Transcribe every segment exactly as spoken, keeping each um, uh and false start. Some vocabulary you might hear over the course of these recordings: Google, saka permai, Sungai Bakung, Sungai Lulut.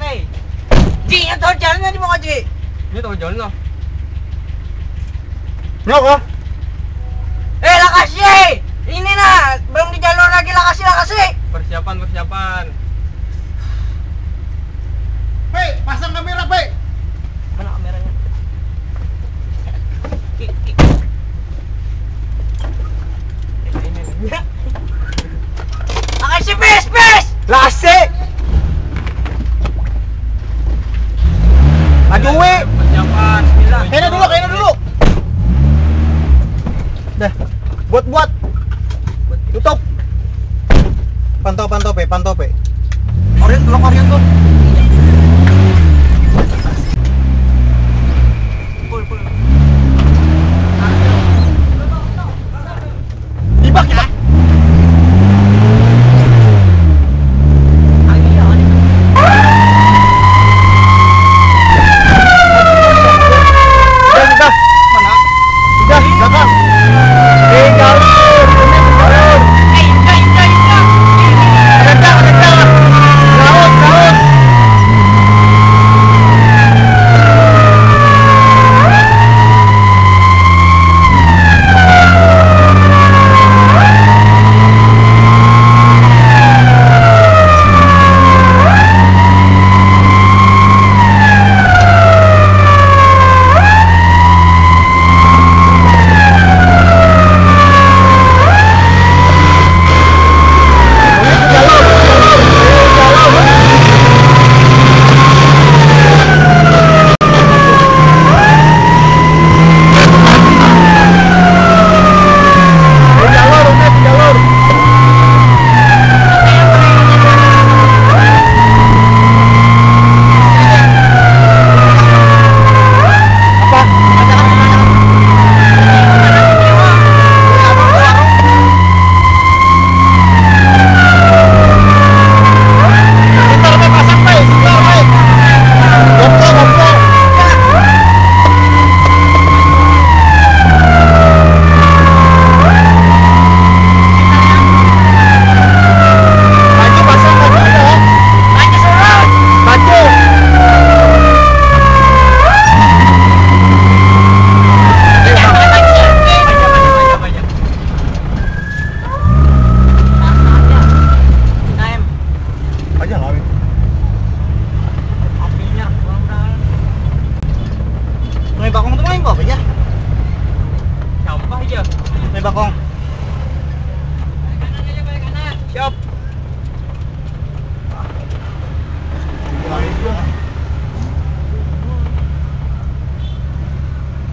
mày. Chị em thôi chán đi mọi người. Biết tôi chán rồi. Nyok ah. Eh Lakasi, ini nah belum di jalur lagi Lakasi Lakasi. Persiapan persiapan. Pei, pasang kamera Pei. Mana kameranya? Kik kik. Ini ini. Lakasi pes pes. Lakasi. Maju we. Persiapan. Kena dulu kena dulu. Dah, buat buat, tutup, pantau pantau pe, pantau pe, orient blok orient tuh, pul pul, dibak ya.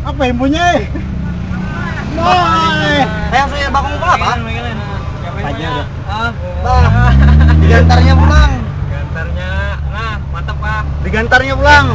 Apa yang punya? Nah, yang sudah bakong itu apa? Tanya udah. Bah, digantarnya pulang. Digantarnya, nah mantap pak. Digantarnya pulang.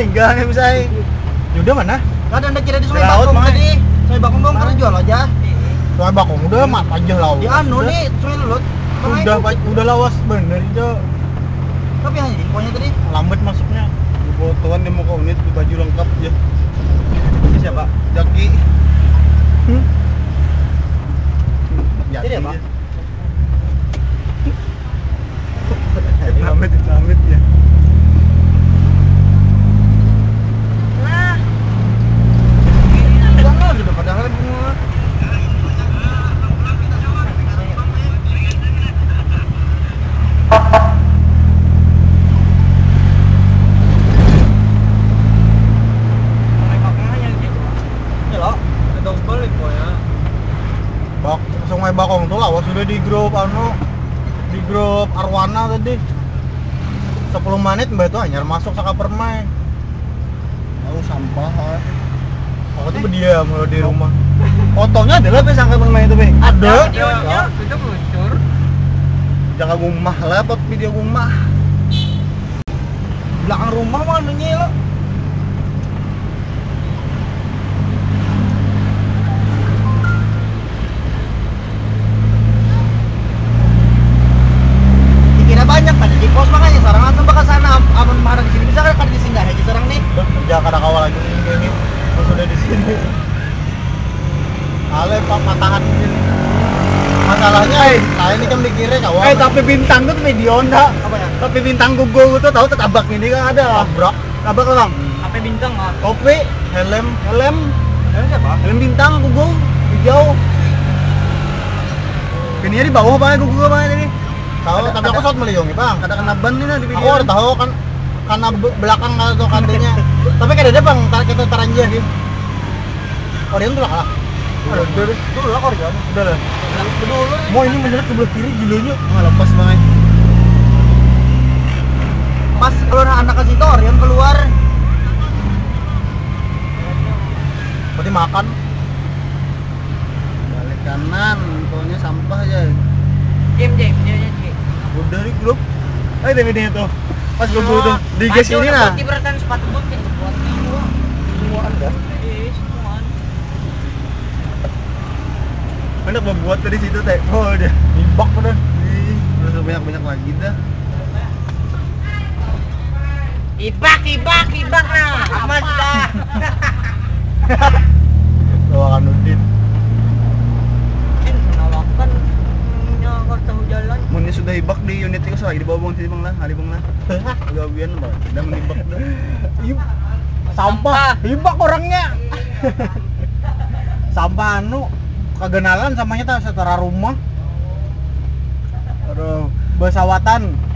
Tinggalnya misalnya udah mana? Ada anda kira di sungai Bakung tadi? Sungai Bakung dong karena jual aja. Sungai Bakung udah mat aja lawas. Ya anu nih sungai Lulut. Udah udah lawas bener itu. Tapi hanya infonya tadi lambat masuknya. Bawa tuan dia mau ke unit baju lengkap ya. Siapa? Jaki. Jadi apa? Amit-amit ya. Nah. Jangan sudah pada hal semua. Sungai Bakong tuh lawas sudah di grup anu di grup Arwana tadi sepuluh menit mbak itu hanya masuk Saka Permai. Tahu oh, sampah ah. Aku tuh berdiam loh di rumah. Fotonya adalah pe Saka Permai itu pe. Ada. Videonya sudah muncul. Jangan rumah lah, pot video rumah. Belakang rumah mana nih lo? Banyak tadi di pos makanya sarang tempat ke sana aman marah di sini bisa kan di sini aja sarang nih kerja kadang awal lagi ini terus udah di sini ale pak matangan ini masalahnya eh saya ini kan mikirnya kawan eh tapi bintang tuh video enggak apa ya tapi bintang Google tuh tahu tetabak ini kan ada bro tabak orang apa bintang ah kopi helm helm helm siapa helm bintang Google hijau pinnya di bawah banget Google banget ini. Tahu tapi aku saat meliyongi bang, kada kena ban nih di video. Aku udah tahu kan, karena belakang atau kantinya. Tapi kada ada bang, kita taranjah sih. Orion tuh lah. Udah, udah, udah orion. Udah lah. Mau ini menjerat ke belah kiri gilonya, nggak lepas banget. Pas keluar anak kasih itu orion keluar. Berarti makan. Balik kanan, pokoknya sampah aja. Jam jam jam. Udah di grup, ayo deh ini tuh, pas grup oh, tuh di gas ini lah. Pasti beratan sepatu bot yang buat semua, semua ada. Iya semua. Banyak membuat dari situ teh, oh deh, nibak pada. Terus banyak banyak lagi dah. Ibak ibak ibak nah, aman dah. Doakan Udin. Munnya sudah ibak di unit itu lagi di bawah bang sini bang lah, hari bang lah. Gawian bang, sudah menibak dah. Sampah, ibak orangnya. Sampah anu kagenalan samanya tak setara rumah. Aduh, besawatan.